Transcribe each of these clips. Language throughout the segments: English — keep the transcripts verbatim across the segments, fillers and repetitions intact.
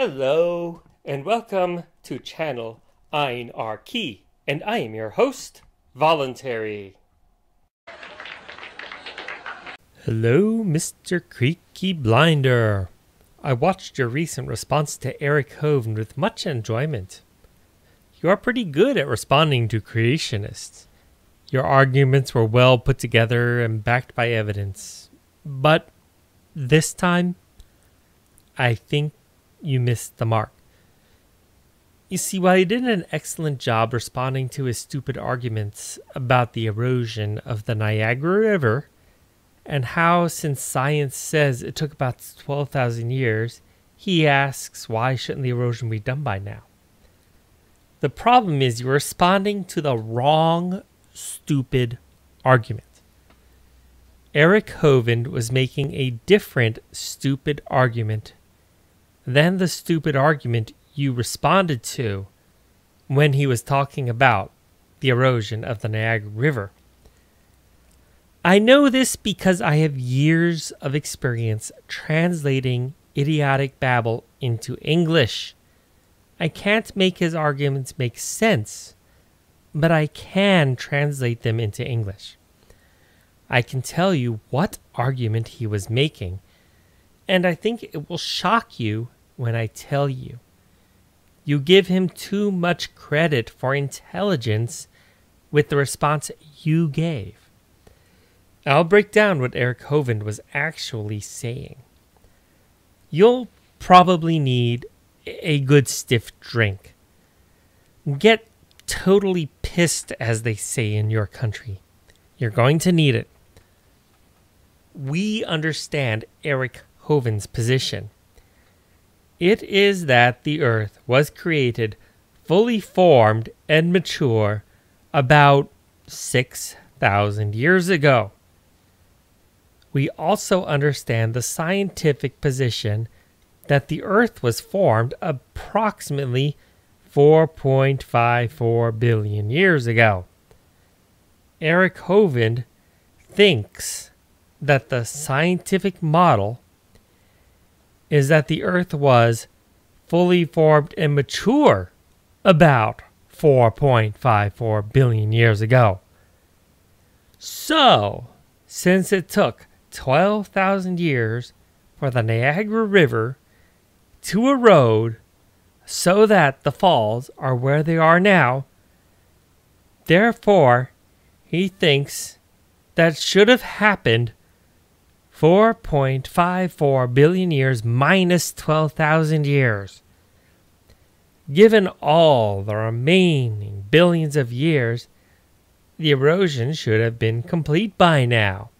Hello and welcome to channel Ayn R. Key, and I am your host, Voluntary. Hello, Mister Creaky Blinder. I watched your recent response to Eric Hovind with much enjoyment. You are pretty good at responding to creationists. Your arguments were well put together and backed by evidence. But this time, I think you missed the mark. You see, while he did an excellent job responding to his stupid arguments about the erosion of the Niagara River, and how, since science says it took about twelve thousand years, he asks, why shouldn't the erosion be done by now? The problem is you're responding to the wrong, stupid argument. Eric Hovind was making a different, stupid argument than the stupid argument you responded to when he was talking about the erosion of the Niagara River. I know this because I have years of experience translating idiotic babble into English. I can't make his arguments make sense, but I can translate them into English. I can tell you what argument he was making, and I think it will shock you when I tell you. You give him too much credit for intelligence with the response you gave. I'll break down what Eric Hovind was actually saying. You'll probably need a good stiff drink. Get totally pissed, as they say in your country. You're going to need it. We understand Eric Hovind's position. It is that the earth was created, fully formed and mature, about six thousand years ago. We also understand the scientific position that the earth was formed approximately four point five four billion years ago. Eric Hovind thinks that the scientific model is that the earth was fully formed and mature about four point five four billion years ago. So, since it took twelve thousand years for the Niagara River to erode so that the falls are where they are now, therefore, he thinks that should have happened four point five four billion years minus twelve thousand years. Given all the remaining billions of years, the erosion should have been complete by now.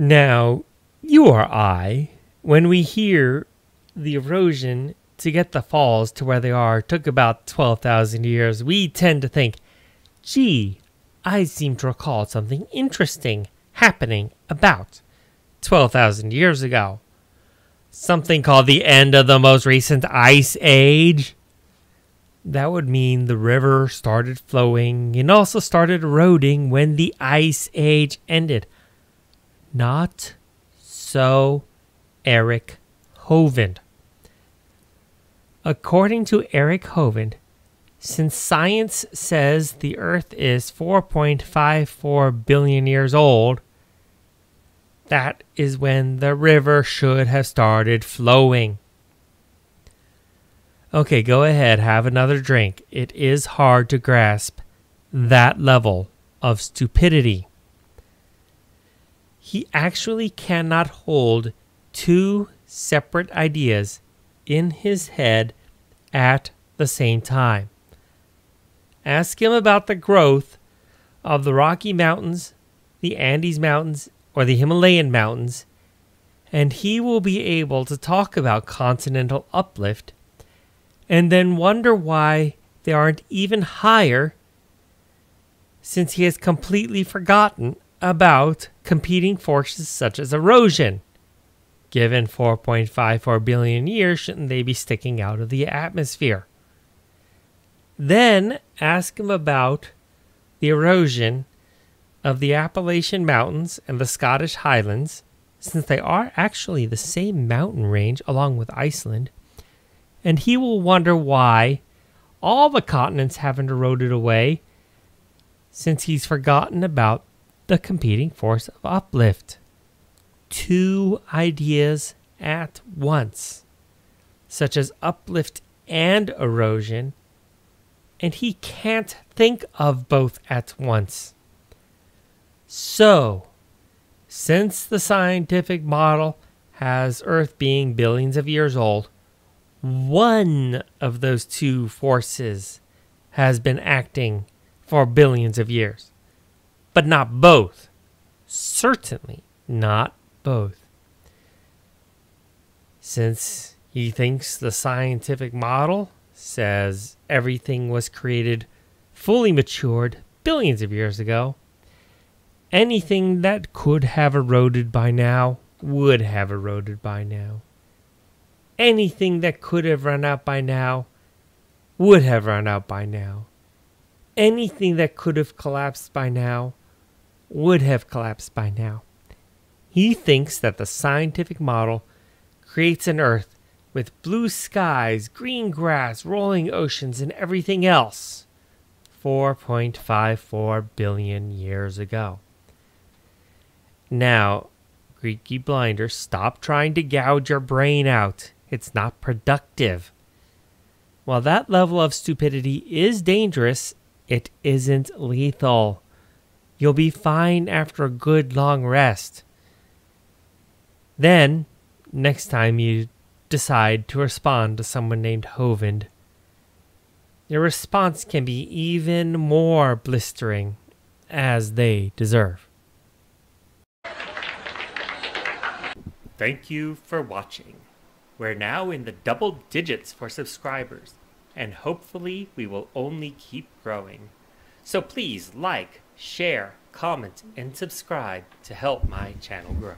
Now, you or I, when we hear the erosion to get the falls to where they are took about twelve thousand years, we tend to think, gee, I seem to recall something interesting happening about twelve thousand years ago. Something called the end of the most recent ice age. That would mean the river started flowing and also started eroding when the ice age ended. Not so Eric Hovind. According to Eric Hovind, since science says the earth is four point five four billion years old, that is when the river should have started flowing. Okay, go ahead, have another drink. It is hard to grasp that level of stupidity. He actually cannot hold two separate ideas in his head at the same time. Ask him about the growth of the Rocky Mountains, the Andes Mountains, or the Himalayan mountains, and he will be able to talk about continental uplift and then wonder why they aren't even higher, since he has completely forgotten about competing forces such as erosion. Given four point five four billion years, shouldn't they be sticking out of the atmosphere? Then ask him about the erosion of the Appalachian Mountains and the Scottish Highlands since they are actually the same mountain range along with Iceland, and he will wonder why all the continents haven't eroded away since he's forgotten about the competing force of uplift. Two ideas at once, such as uplift and erosion, and he can't think of both at once. So, since the scientific model has Earth being billions of years old, one of those two forces has been acting for billions of years, but not both. Certainly not both. Since he thinks the scientific model says everything was created, fully matured billions of years ago, anything that could have eroded by now would have eroded by now. Anything that could have run out by now would have run out by now. Anything that could have collapsed by now would have collapsed by now. He thinks that the scientific model creates an Earth with blue skies, green grass, rolling oceans, and everything else four point five four billion years ago. Now, Creaky Blinder, stop trying to gouge your brain out. It's not productive. While that level of stupidity is dangerous, it isn't lethal. You'll be fine after a good long rest. Then, next time you decide to respond to someone named Hovind, your response can be even more blistering, as they deserve. Thank you for watching. We're now in the double digits for subscribers, and hopefully we will only keep growing. So please like, share, comment, and subscribe to help my channel grow.